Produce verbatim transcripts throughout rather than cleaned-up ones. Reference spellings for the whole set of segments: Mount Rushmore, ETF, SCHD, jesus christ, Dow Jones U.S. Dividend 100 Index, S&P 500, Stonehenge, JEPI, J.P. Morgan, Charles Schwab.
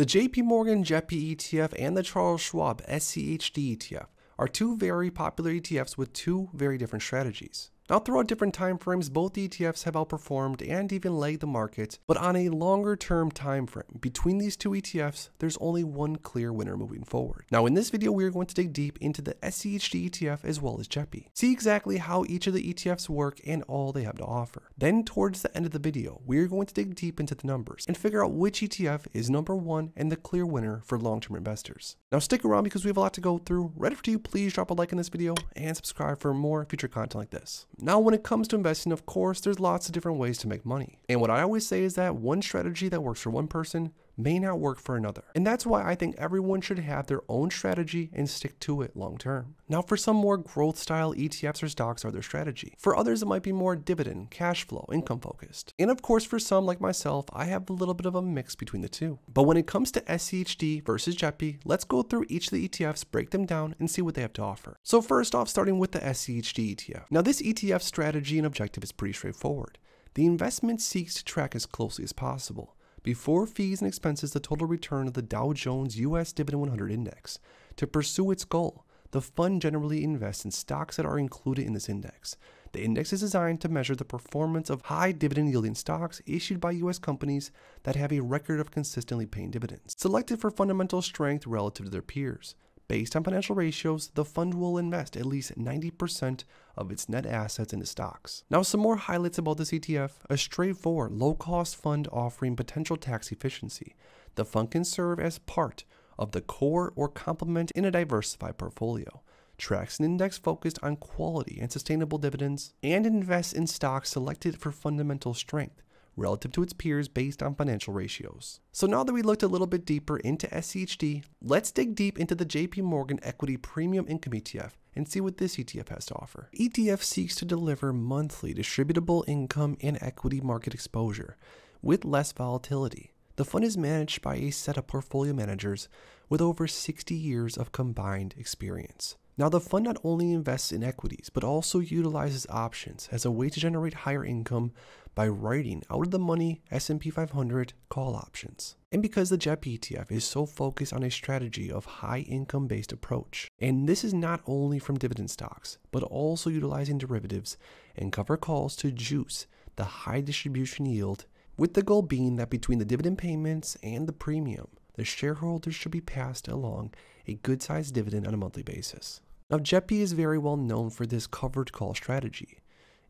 The J P. Morgan J E P I E T F and the Charles Schwab S C H D E T F are two very popular E T Fs with two very different strategies. Now, throughout different time frames, both E T Fs have outperformed and even lagged the market, but on a longer-term time frame, between these two E T Fs, there's only one clear winner moving forward. Now, in this video, we are going to dig deep into the S C H D E T F as well as J E P I. See exactly how each of the E T Fs work and all they have to offer. Then, towards the end of the video, we are going to dig deep into the numbers and figure out which E T F is number one and the clear winner for long-term investors. Now, stick around because we have a lot to go through. Right after you, please drop a like on this video and subscribe for more future content like this. Now, when it comes to investing, of course, there's lots of different ways to make money. And what I always say is that one strategy that works for one person may not work for another. And that's why I think everyone should have their own strategy and stick to it long term. Now, for some, more growth style E T Fs or stocks are their strategy. For others, it might be more dividend, cash flow, income focused. And of course, for some like myself, I have a little bit of a mix between the two. But when it comes to S C H D versus J E P I, let's go through each of the E T Fs, break them down, and see what they have to offer. So first off, starting with the S C H D E T F. Now, this E T F strategy and objective is pretty straightforward. The investment seeks to track as closely as possible, before fees and expenses, the total return of the Dow Jones U S Dividend one hundred Index. To pursue its goal, the fund generally invests in stocks that are included in this index. The index is designed to measure the performance of high dividend yielding stocks issued by U S companies that have a record of consistently paying dividends, selected for fundamental strength relative to their peers. Based on financial ratios, the fund will invest at least ninety percent of its net assets into stocks. Now, some more highlights about this E T F: a straightforward, low-cost fund offering potential tax efficiency. The fund can serve as part of the core or complement in a diversified portfolio. Tracks an index focused on quality and sustainable dividends, and invests in stocks selected for fundamental strength relative to its peers based on financial ratios. So now that we looked a little bit deeper into S C H D, let's dig deep into the J P. Morgan Equity Premium Income E T F and see what this E T F has to offer. E T F seeks to deliver monthly distributable income and equity market exposure with less volatility. The fund is managed by a set of portfolio managers with over sixty years of combined experience. Now, the fund not only invests in equities, but also utilizes options as a way to generate higher income by writing out-of-the-money S and P five hundred call options. And because the J E P I E T F is so focused on a strategy of high income-based approach, and this is not only from dividend stocks, but also utilizing derivatives and cover calls to juice the high distribution yield, with the goal being that between the dividend payments and the premium, the shareholders should be passed along a good-sized dividend on a monthly basis. Now, J E P I is very well known for this covered call strategy.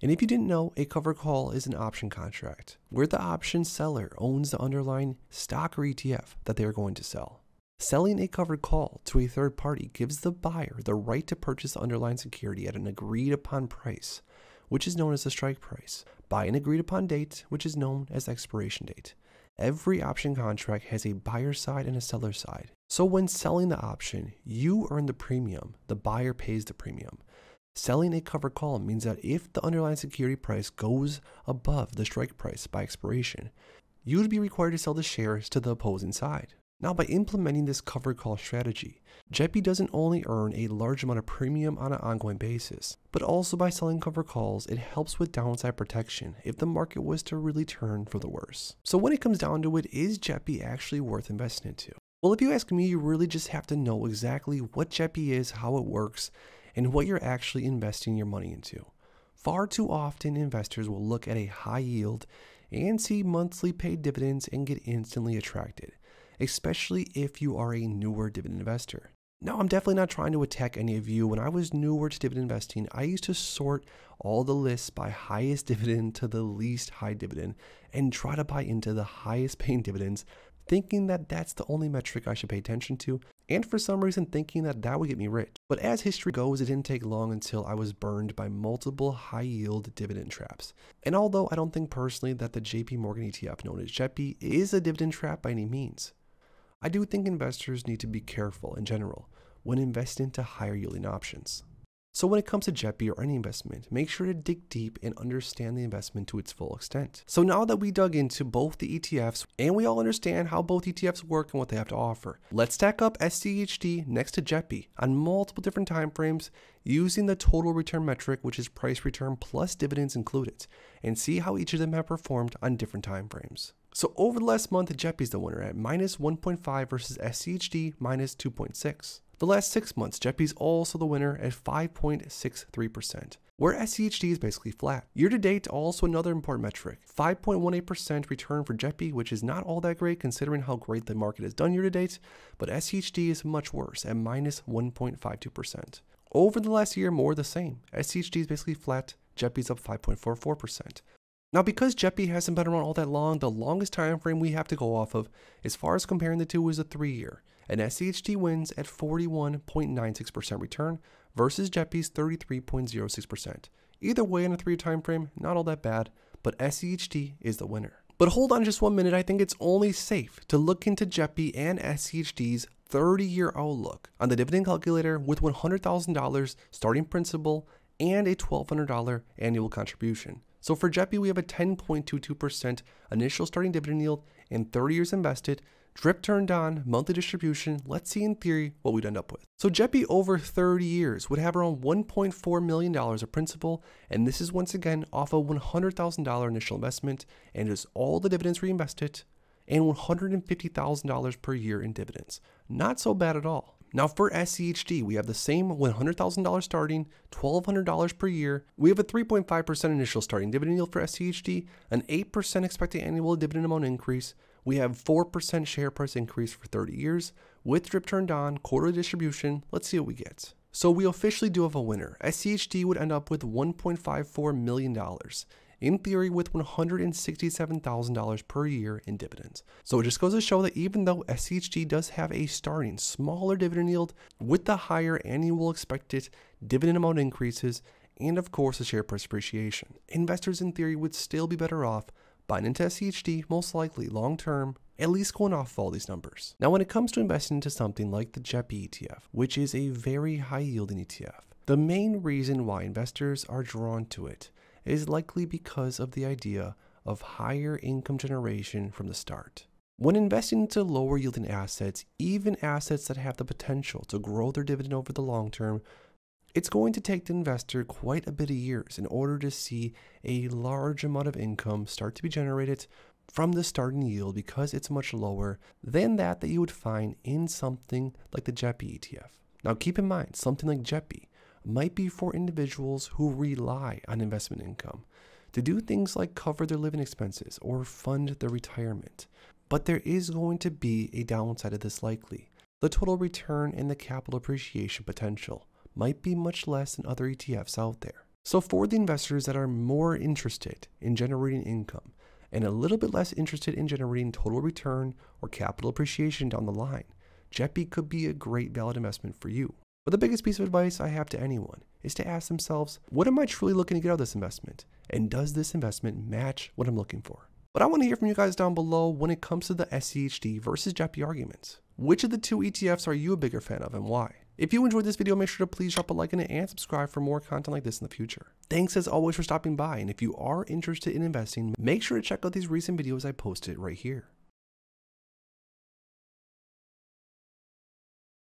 And if you didn't know, a covered call is an option contract where the option seller owns the underlying stock or E T F that they are going to sell. Selling a covered call to a third party gives the buyer the right to purchase the underlying security at an agreed upon price, which is known as the strike price, by an agreed upon date, which is known as the expiration date. Every option contract has a buyer side and a seller side. So when selling the option, you earn the premium, the buyer pays the premium. Selling a covered call means that if the underlying security price goes above the strike price by expiration, you would be required to sell the shares to the opposing side. Now, by implementing this covered call strategy, J E P I doesn't only earn a large amount of premium on an ongoing basis, but also by selling covered calls, it helps with downside protection if the market was to really turn for the worse. So when it comes down to it, is J E P I actually worth investing into? Well, if you ask me, you really just have to know exactly what J E P I is, how it works, and what you're actually investing your money into. Far too often, investors will look at a high yield and see monthly paid dividends and get instantly attracted, especially if you are a newer dividend investor. Now, I'm definitely not trying to attack any of you. When I was newer to dividend investing, I used to sort all the lists by highest dividend to the least high dividend and try to buy into the highest paying dividends, thinking that that's the only metric I should pay attention to, and for some reason thinking that that would get me rich. But as history goes, it didn't take long until I was burned by multiple high-yield dividend traps. And although I don't think personally that the J P. Morgan E T F, known as J E P I, is a dividend trap by any means, I do think investors need to be careful in general when investing into higher yielding options. So when it comes to J E P I or any investment, make sure to dig deep and understand the investment to its full extent. So now that we dug into both the E T Fs and we all understand how both E T Fs work and what they have to offer, let's stack up S C H D next to J E P I on multiple different time frames using the total return metric, which is price return plus dividends included, and see how each of them have performed on different time frames. So over the last month, J E P I's the winner at minus one point five versus S C H D minus two point six. The last six months, J E P I's also the winner at five point six three percent, where S C H D is basically flat. Year to date, also another important metric, five point one eight percent return for J E P I, which is not all that great considering how great the market has done year to date, but S C H D is much worse at minus one point five two percent. Over the last year, more the same. S C H D is basically flat, J E P I's up five point four four percent. Now, because J E P I hasn't been around all that long, the longest time frame we have to go off of as far as comparing the two is a three year, and S C H D wins at forty-one point nine six percent return versus J E P I's thirty-three point zero six percent. Either way, in a three year time frame, not all that bad, but S C H D is the winner. But hold on just one minute, I think it's only safe to look into J E P I and S C H D's thirty year outlook on the dividend calculator with one hundred thousand dollars starting principal and a twelve hundred dollar annual contribution. So for J E P I, we have a ten point two two percent initial starting dividend yield and thirty years invested, drip turned on, monthly distribution. Let's see in theory what we'd end up with. So J E P I over thirty years would have around one point four million dollars of principal, and this is once again off a one hundred thousand dollar initial investment and just all the dividends reinvested and one hundred fifty thousand dollars per year in dividends. Not so bad at all. Now for S C H D, we have the same one hundred thousand dollars starting, twelve hundred dollars per year. We have a three point five percent initial starting dividend yield for S C H D, an eight percent expected annual dividend amount increase. We have four percent share price increase for thirty years with drip turned on, quarterly distribution. Let's see what we get. So we officially do have a winner. S C H D would end up with one point five four million dollars. In theory, with one hundred sixty-seven thousand dollars per year in dividends. So it just goes to show that even though S C H D does have a starting smaller dividend yield with the higher annual expected dividend amount increases, and of course the share price appreciation, investors in theory would still be better off buying into S C H D, most likely long-term, at least going off of all these numbers. Now, when it comes to investing into something like the J E P I E T F, which is a very high yielding E T F, the main reason why investors are drawn to it is likely because of the idea of higher income generation from the start. When investing into lower yielding assets, even assets that have the potential to grow their dividend over the long term, it's going to take the investor quite a bit of years in order to see a large amount of income start to be generated from the starting yield, because it's much lower than that that you would find in something like the J E P I E T F. Now keep in mind, something like J E P I might be for individuals who rely on investment income to do things like cover their living expenses or fund their retirement. But there is going to be a downside of this likely. The total return and the capital appreciation potential might be much less than other E T Fs out there. So for the investors that are more interested in generating income and a little bit less interested in generating total return or capital appreciation down the line, J E P I could be a great valid investment for you. But the biggest piece of advice I have to anyone is to ask themselves, what am I truly looking to get out of this investment? And does this investment match what I'm looking for? But I want to hear from you guys down below when it comes to the S C H D versus J E P I arguments. Which of the two E T Fs are you a bigger fan of and why? If you enjoyed this video, make sure to please drop a like in it and subscribe for more content like this in the future. Thanks as always for stopping by, and if you are interested in investing, make sure to check out these recent videos I posted right here.